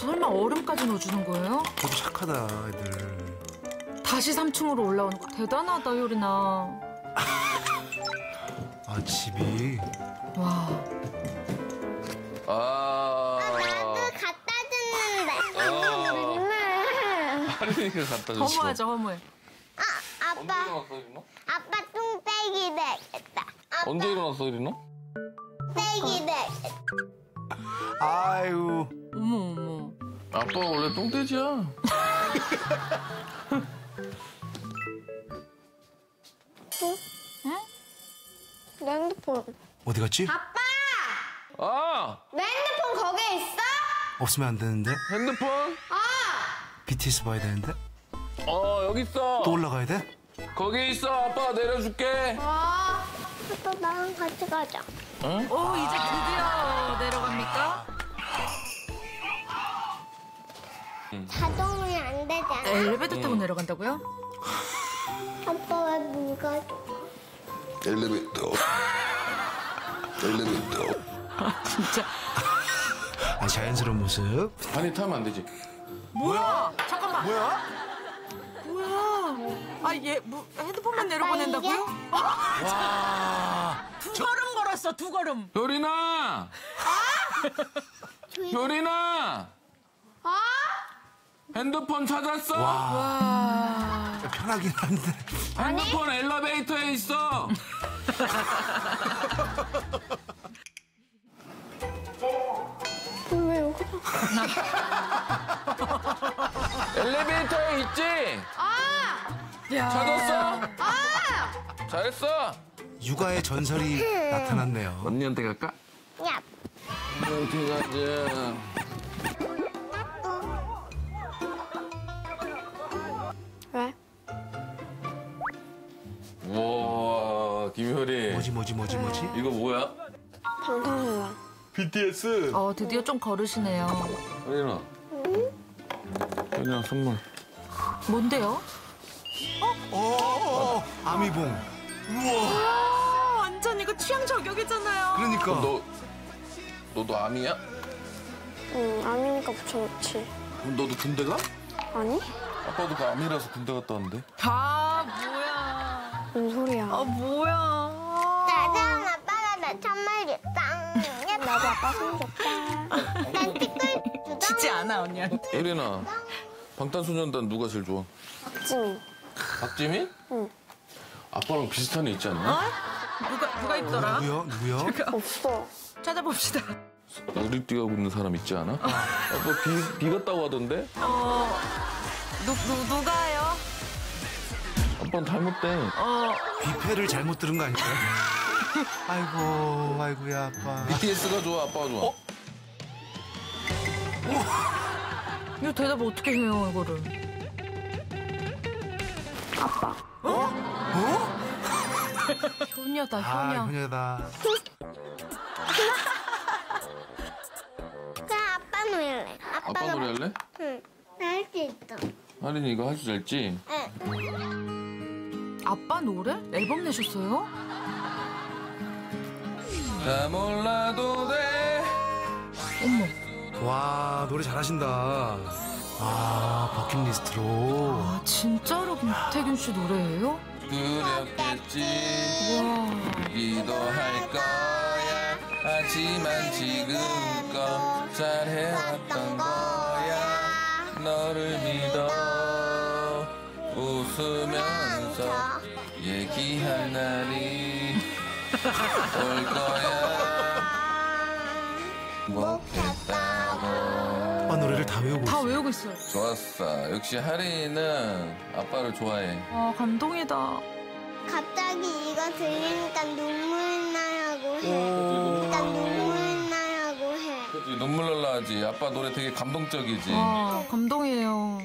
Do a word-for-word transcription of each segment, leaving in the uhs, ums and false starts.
설마 얼음까지 넣어주는 거예요? 너무 착하다, 애들. 다시 삼 층으로 올라오는 거 대단하다, 효린아. 아, 집이. 와. 아. 아, 나도 갖다 줬는데. 아. 누나. 하린이가 갖다 줬어. 허무하죠, 허무해. 아, 아빠. 언제 일어났어, 이리나? 아빠 뚱빼기 되겠다. 아빠. 언제 일어났어, 이리나? 뚱빼기 되겠다. 아유. 어머, 어머. 아빠가 원래 똥돼지야. 응? 응? 내 핸드폰. 어디 갔지? 아빠! 아! 내 핸드폰 거기에 있어? 없으면 안 되는데. 핸드폰? 어! 비티에스 봐야 되는데. 어, 여기 있어. 또 올라가야 돼? 거기 있어. 아빠가 내려줄게. 어. 아빠 나랑 같이 가자. 응? 오, 아 이제 드디어 내려갑니까? 자동이 안 되잖아. 엘리베이터 타고 응. 내려간다고요? 아빠 왜 물 가져가? 엘리베이터. 엘리베이터. 아, 진짜. 아, 자연스러운 모습. 아니, 타면 안 되지. 뭐야? 뭐야? 잠깐만. 뭐야? 뭐야? 아, 얘 뭐, 핸드폰만 내려보낸다고요? 와. 두 저... 걸음 걸었어, 두 걸음. 효린아! 아? 효린아! 아? 핸드폰 찾았어? 와. 와. 편하긴 한데. 핸드폰 아니? 엘리베이터에 있어. 왜 여기? 엘리베이터에 있지? 아! 야. 찾았어? 아! 잘했어. 육아의 전설이 나타났네요. 언니한테 갈까? 야. 언니한테 가자. 와, 김효리. 뭐지, 뭐지, 뭐지, 뭐지? 네. 이거 뭐야? 방탄소년단. 비티에스? 어, 드디어 좀 걸으시네요. 효린아. 응? 효린아, 선물. 뭔데요? 어? 어, 아미봉. 우와. 우와, 완전 이거 취향 저격이잖아요. 그러니까. 어, 너, 너도 아미야? 응, 아미니까 붙여놓지. 그럼 너도 군대 가? 아니. 아빠도 그 아미라서 군대 갔다 왔는데. 아, 뭐야. 뭔 소리야? 아, 뭐야. 짜잔, 아빠가 나 천만 줬다. 나도 아빠 선 줬다. 난 티끌 주다. 지지 않아, 언니한테. 예린아, 방탄소년단 누가 제일 좋아? 박지민. 박지민? 응. 아빠랑 비슷한 애 있지 않나? 어? 누가, 누가 있더라? 어, 누구야? 누구야? 제가... 없어. 찾아봅시다. 우리띠하고 있는 사람 있지 않아? 어. 아빠 비, 비 같다고 하던데? 어, 누, 누, 누가요? 아빠는 잘못돼. 어. 뷔페를 잘못 들은 거 아닐까? 아이고, 아이고야, 아빠. 비티에스가 좋아, 아빠가 좋아. 어? 이거 대답 어떻게 해요, 이거를? 아빠. 어? 어? 효녀다, 효녀. 아, 효녀다. 그럼 아빠 노래할래. 아빠 노래할래? 응. 나 할 수 있어. 하린이 이거 할 수 있지? 응. 아빠 노래? 앨범 내셨어요? 나 몰라도 돼. 어머. 와, 노래 잘하신다. 아, 버킷리스트로. 아, 진짜로 김태균 씨 노래예요? 두렵겠지. 와. 기도할 거야. 하지만 지금껏 잘해왔던 거야. 너를 믿어. 웃으면. 얘기할 날이 올 거야. 못했다고. 아빠 노래를 다 외우고 있어. 다 외우고 있어요. 좋았어. 역시 하린이는 아빠를 좋아해. 아, 감동이다. 갑자기 이거 들리니까 눈물 나라고 해. 일단 눈물 나라고 해. 그치, 눈물 날라 하지. 아빠 노래 되게 감동적이지. 아, 감동이에요.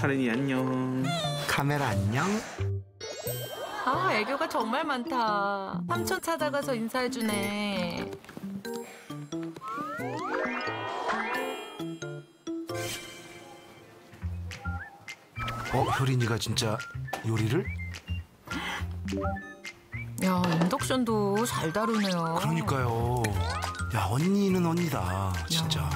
하린이 안녕. 카메라 안녕. 아, 애교가 정말 많다. 삼촌 찾아가서 인사해주네. 어, 효린이가 진짜 요리를? 야, 인덕션도 잘 다루네요. 그러니까요. 야, 언니는 언니다, 진짜. 야,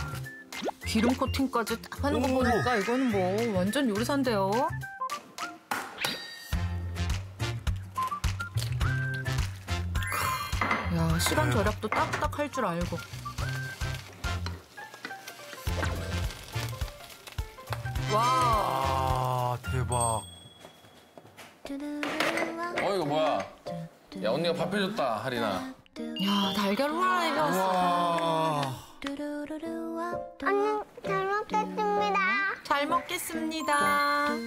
기름 코팅까지 딱 하는 거 보니까 이거는 뭐 완전 요리사인데요. 야, 시간 절약도 딱딱 할 줄 알고. 와, 아, 대박. 어, 이거 뭐야? 야, 언니가 밥 해줬다, 하리나. 야, 달걀 후라이 배웠어. 언니, 잘 먹겠습니다. 잘 먹겠습니다.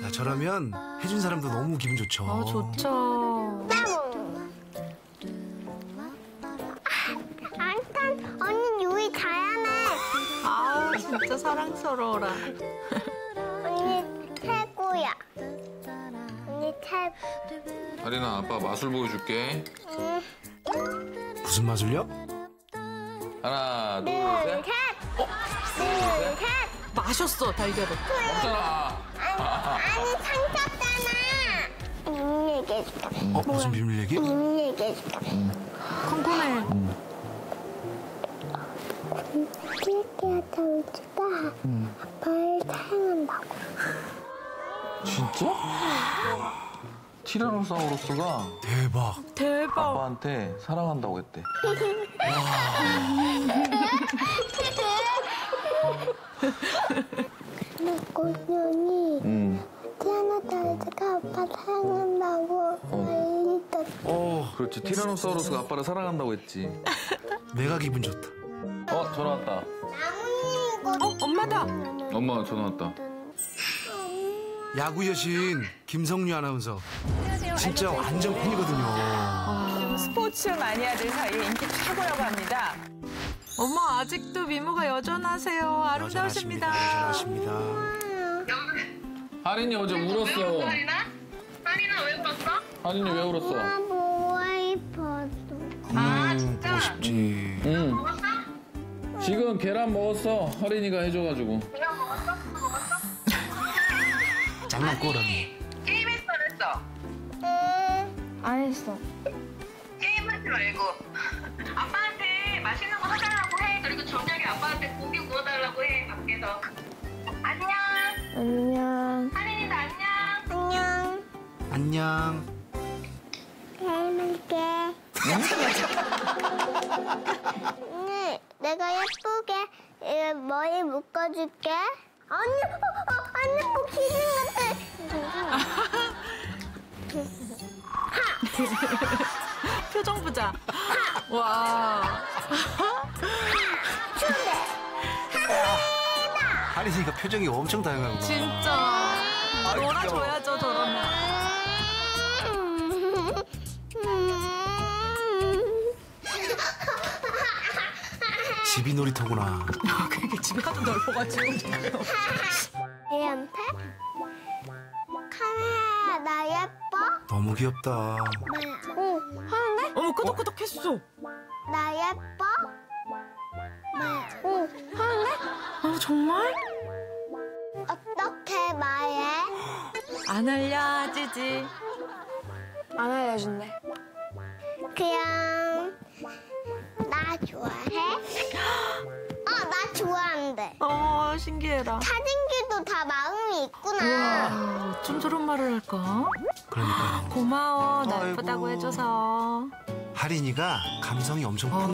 야, 저라면 해준 사람도 너무 기분 좋죠. 아, 좋죠. 일단 언니 요리 잘하네. 아우, 진짜 사랑스러워라. 언니 최고야. 언니 최고. 하리나, 아빠 마술 보여줄게. 응. 무슨 마술요? 하나, 둘, 셋. 어? 둘, 셋. 마셨어, 달걀을. 먹잖아. 아니, 아. 아니 참쳤잖아. 비밀 얘기해줄까? 어, 무슨 비밀 얘기? 비밀 얘기해줄까? 궁금해. 음. 삐끼한테 울지가 아빠를 사랑한다고. 진짜? 티라노사우루스가 대박. 대박. 아빠한테 사랑한다고 했대. 근데 고현이 음. 티라노사우루스가 아빠 사랑한다고 어. 어, 그렇지. 티라노사우루스가 아빠를 사랑한다고 했지. 내가 기분 좋다. 어, 전화 왔다. 어, 엄마다. 엄마 전화 왔다. 야구 여신 김성류 아나운서. 안녕하세요. 진짜 완전 팬이거든요. 아, 스포츠 마니아들 사이에 인기 최고라고 합니다. 엄마 아직도 미모가 여전하세요. 아름다우십니다. 여전하십니다. 하린이 어제 울었어. 하린아 왜 울었어? 하린이 왜 울었어? 엄마 보고 싶었어. 아, 진짜? 보고 싶지. 응. 지금 계란 먹었어. 허린이가 해줘가지고. 계란 먹었어? 먹었어? 장난꾸러기. 게임했어, 했어? 응. 안 했어. 게임하지 말고. 아빠한테 맛있는 거 사달라고 해. 그리고 저녁에 아빠한테 고기 구워달라고 해, 밖에서. 안녕. 안녕. 허린이도 안녕. 안녕. 안녕. 잘 먹을게. 응? 내가 예쁘게 머리 묶어줄게. 언니, 어, 언니 뭐 기준 같아. 표정 보자. 와. 추대. 하리다. 하리니까 표정이 엄청 다양한 거야. 진짜. 놀아줘야죠, 저러면. 집이 놀이터구나. 아, 그러니까 집이 하도 넓어가지고. 얘한테? 카메라, 나 예뻐? 너무 귀엽다. 나, 응, 하는데? 어머, 끄덕끄덕 했어. 나 예뻐? 나, 응, 하는데? 어, 정말? 어떻게 말해? 안 알려주지. 안 알려준대. 그냥... 나 좋아해? 어, 나 좋아한대. 어, 신기해라. 사진기도 다 마음이 있구나. 어쩜 저런 말을 할까? 그러니까. 고마워, 나 예쁘다고 해줘서. 하린이가 감성이 엄청 어.